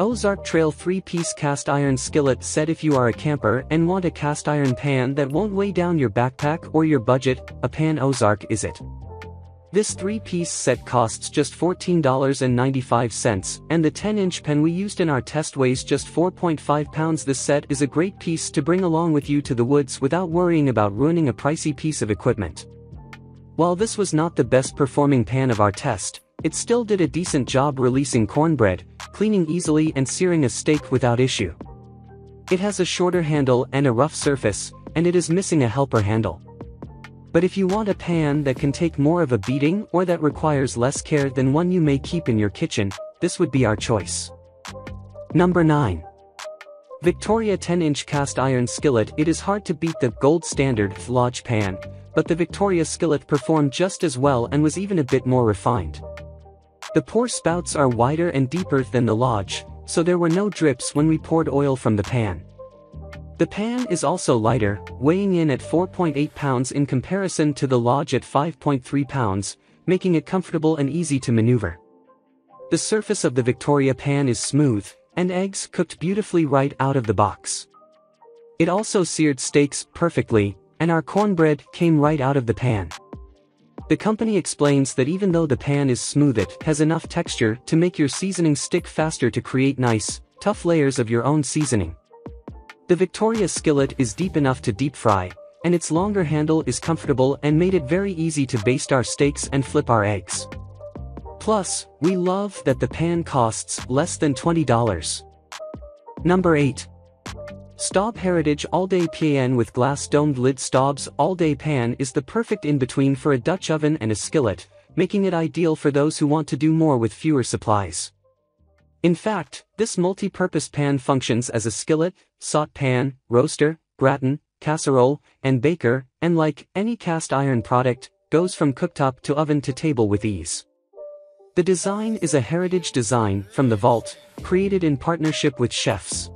Ozark Trail 3-piece cast iron skillet set. If you are a camper and want a cast iron pan that won't weigh down your backpack or your budget, a pan Ozark is it. This 3-piece set costs just $14.95, and the 10-inch pan we used in our test weighs just 4.5 pounds. This set is a great piece to bring along with you to the woods without worrying about ruining a pricey piece of equipment. While this was not the best performing pan of our test, it still did a decent job releasing cornbread, cleaning easily and searing a steak without issue. It has a shorter handle and a rough surface, and it is missing a helper handle. But if you want a pan that can take more of a beating or that requires less care than one you may keep in your kitchen, this would be our choice. Number 9. Victoria 10-inch cast iron skillet. It is hard to beat the gold standard Lodge pan, but the Victoria skillet performed just as well and was even a bit more refined. The pour spouts are wider and deeper than the Lodge, so there were no drips when we poured oil from the pan. The pan is also lighter, weighing in at 4.8 pounds in comparison to the Lodge at 5.3 pounds, making it comfortable and easy to maneuver. The surface of the Victoria pan is smooth, and eggs cooked beautifully right out of the box. It also seared steaks perfectly, and our cornbread came right out of the pan. The company explains that even though the pan is smooth, it has enough texture to make your seasoning stick faster to create nice, tough layers of your own seasoning. The Victoria skillet is deep enough to deep fry, and its longer handle is comfortable and made it very easy to baste our steaks and flip our eggs. Plus, we love that the pan costs less than $20. Number 8. Staub Heritage All-Day Pan with Glass Domed Lid. Staub's All-Day Pan is the perfect in-between for a Dutch oven and a skillet, making it ideal for those who want to do more with fewer supplies. In fact, this multi-purpose pan functions as a skillet, sautepan, roaster, gratin, casserole, and baker, and like any cast iron product, goes from cooktop to oven to table with ease. The design is a heritage design from the vault, created in partnership with chefs.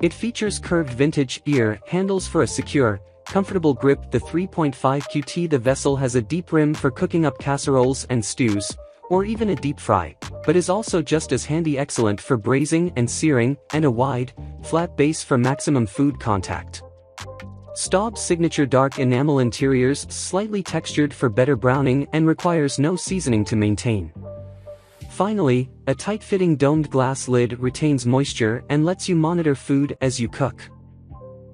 It features curved vintage ear handles for a secure, comfortable grip. The 3.5 qt the vessel has a deep rim for cooking up casseroles and stews, or even a deep fry, but is also just as handy, excellent for braising and searing, and a wide, flat base for maximum food contact. Staub's signature dark enamel interiors slightly textured for better browning and requires no seasoning to maintain. Finally, a tight-fitting domed glass lid retains moisture and lets you monitor food as you cook.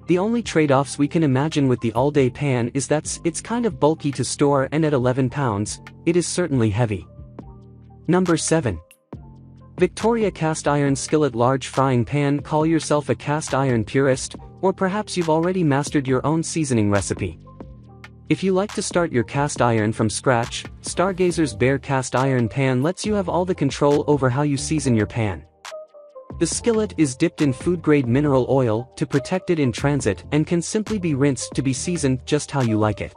The only trade-offs we can imagine with the all-day pan is that it's kind of bulky to store, and at 11 pounds, it is certainly heavy. Number 7. Victoria Cast Iron Skillet Large Frying Pan. Call yourself a cast iron purist, or perhaps you've already mastered your own seasoning recipe. If you like to start your cast iron from scratch, Stargazer's bare cast iron pan lets you have all the control over how you season your pan. The skillet is dipped in food-grade mineral oil to protect it in transit and can simply be rinsed to be seasoned just how you like it.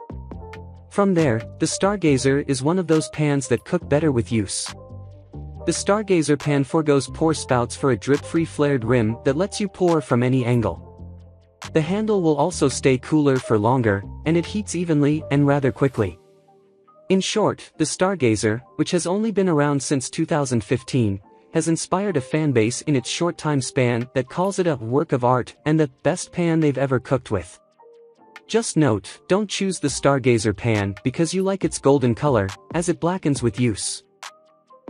From there, the Stargazer is one of those pans that cook better with use. The Stargazer pan forgoes pour spouts for a drip-free flared rim that lets you pour from any angle. The handle will also stay cooler for longer, and it heats evenly and rather quickly. In short, the Stargazer, which has only been around since 2015, has inspired a fanbase in its short time span that calls it a work of art and the best pan they've ever cooked with. Just note, don't choose the Stargazer pan because you like its golden color, as it blackens with use.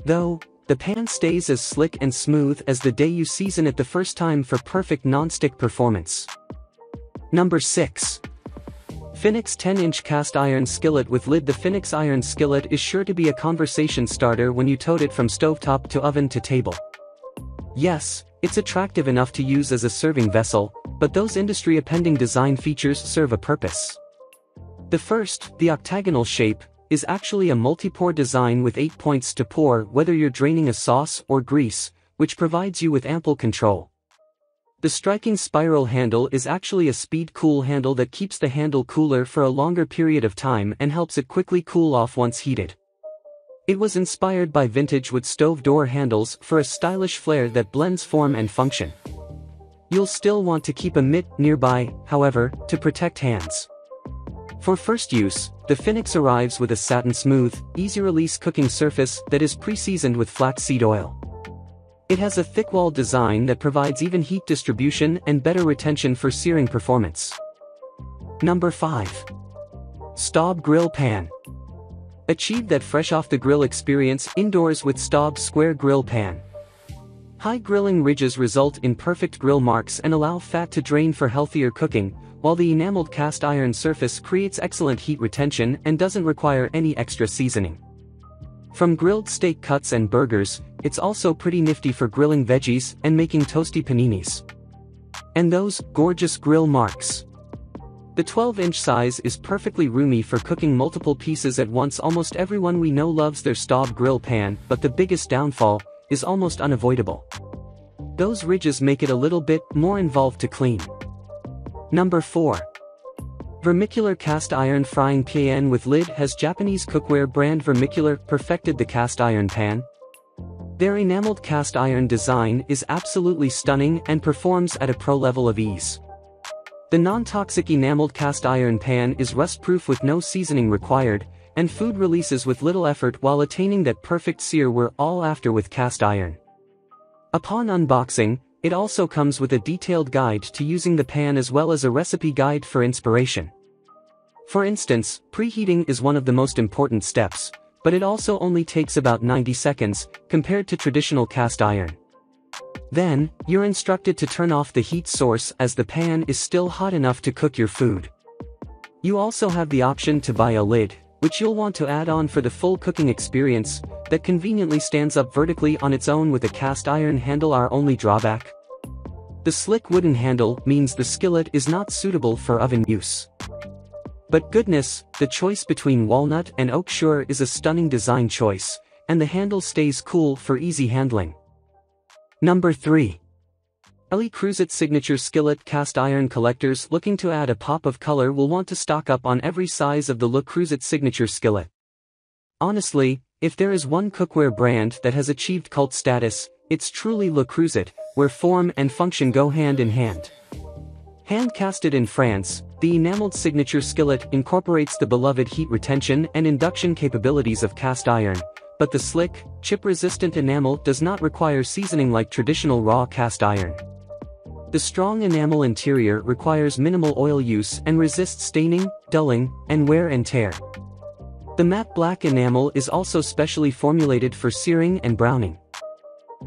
Though, the pan stays as slick and smooth as the day you season it the first time for perfect non-stick performance. Number 6. Finex 10-inch cast iron skillet with lid. The Finex iron skillet is sure to be a conversation starter when you tote it from stovetop to oven to table. Yes, it's attractive enough to use as a serving vessel, but those industry-appending design features serve a purpose. The first, the octagonal shape, is actually a multi-pour design with 8 points to pour whether you're draining a sauce or grease, which provides you with ample control. The striking spiral handle is actually a speed cool handle that keeps the handle cooler for a longer period of time and helps it quickly cool off once heated. It was inspired by vintage wood stove door handles for a stylish flair that blends form and function. You'll still want to keep a mitt nearby, however, to protect hands. For first use, the Finex arrives with a satin smooth, easy-release cooking surface that is pre-seasoned with flaxseed oil. It has a thick wall design that provides even heat distribution and better retention for searing performance. Number 5. Staub Grill Pan. Achieve that fresh-off-the-grill experience indoors with Staub Square Grill Pan. High grilling ridges result in perfect grill marks and allow fat to drain for healthier cooking, while the enameled cast iron surface creates excellent heat retention and doesn't require any extra seasoning. From grilled steak cuts and burgers, it's also pretty nifty for grilling veggies and making toasty paninis. And those gorgeous grill marks. The 12-inch size is perfectly roomy for cooking multiple pieces at once. Almost everyone we know loves their Staub grill pan, but the biggest downfall is almost unavoidable. Those ridges make it a little bit more involved to clean. Number 4. Vermicular Cast Iron Frying Pan with Lid. Has Japanese cookware brand Vermicular perfected the cast iron pan? Their enameled cast iron design is absolutely stunning and performs at a pro level of ease. The non-toxic enameled cast iron pan is rust-proof with no seasoning required, and food releases with little effort while attaining that perfect sear we're all after with cast iron. Upon unboxing, it also comes with a detailed guide to using the pan as well as a recipe guide for inspiration. For instance, preheating is one of the most important steps, but it also only takes about 90 seconds, compared to traditional cast iron. Then, you're instructed to turn off the heat source as the pan is still hot enough to cook your food. You also have the option to buy a lid, which you'll want to add on for the full cooking experience, that conveniently stands up vertically on its own with a cast iron handle. Our only drawback? The slick wooden handle means the skillet is not suitable for oven use. But goodness, the choice between walnut and oak sure is a stunning design choice, and the handle stays cool for easy handling. Number 3. Le Creuset Signature Skillet. Cast iron collectors looking to add a pop of color will want to stock up on every size of the Le Creuset Signature Skillet. Honestly, if there is one cookware brand that has achieved cult status, it's truly Le Creuset, where form and function go hand in hand. Hand-casted in France, the enameled signature skillet incorporates the beloved heat retention and induction capabilities of cast iron, but the slick, chip-resistant enamel does not require seasoning like traditional raw cast iron. The strong enamel interior requires minimal oil use and resists staining, dulling, and wear and tear. The matte black enamel is also specially formulated for searing and browning.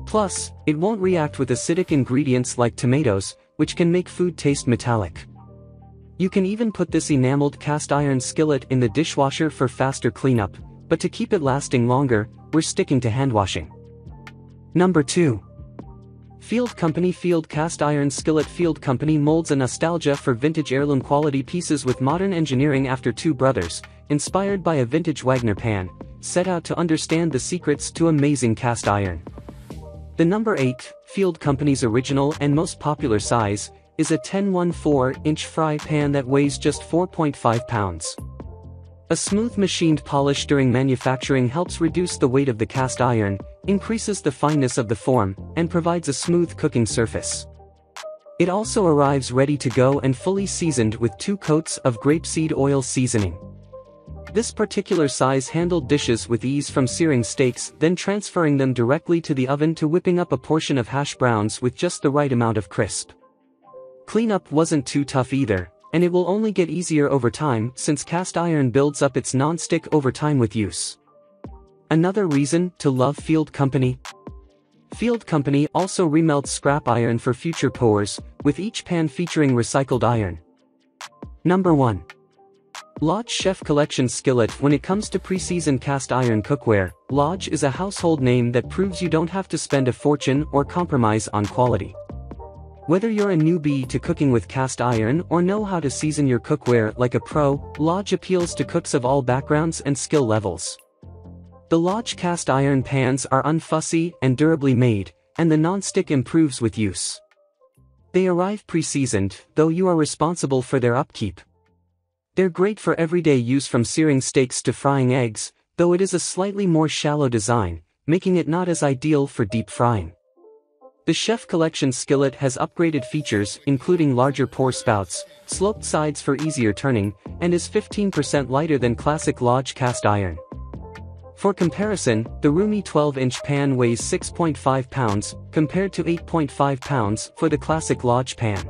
Plus, it won't react with acidic ingredients like tomatoes, which can make food taste metallic. You can even put this enameled cast iron skillet in the dishwasher for faster cleanup, but to keep it lasting longer, we're sticking to handwashing. Number 2. Field Company Field Cast Iron Skillet. Field Company molds a nostalgia for vintage heirloom quality pieces with modern engineering. After two brothers, inspired by a vintage Wagner pan, set out to understand the secrets to amazing cast iron. The number 8, Field Company's original and most popular size, is a 10.14-inch fry pan that weighs just 4.5 pounds. A smooth machined polish during manufacturing helps reduce the weight of the cast iron, increases the fineness of the form, and provides a smooth cooking surface. It also arrives ready to go and fully seasoned with 2 coats of grapeseed oil seasoning. This particular size handled dishes with ease, from searing steaks then transferring them directly to the oven to whipping up a portion of hash browns with just the right amount of crisp. Cleanup wasn't too tough either, and it will only get easier over time since cast iron builds up its non-stick over time with use. Another reason to love Field Company? Field Company also remelts scrap iron for future pours, with each pan featuring recycled iron. Number 1. Lodge Chef Collection Skillet. When it comes to pre-seasoned cast iron cookware, Lodge is a household name that proves you don't have to spend a fortune or compromise on quality. Whether you're a newbie to cooking with cast iron or know how to season your cookware like a pro, Lodge appeals to cooks of all backgrounds and skill levels. The Lodge cast iron pans are unfussy and durably made, and the non-stick improves with use. They arrive pre-seasoned, though you are responsible for their upkeep. They're great for everyday use, from searing steaks to frying eggs, though it is a slightly more shallow design, making it not as ideal for deep frying. The Chef Collection skillet has upgraded features, including larger pour spouts, sloped sides for easier turning, and is 15% lighter than classic Lodge cast iron. For comparison, the roomy 12-inch pan weighs 6.5 pounds, compared to 8.5 pounds for the classic Lodge pan.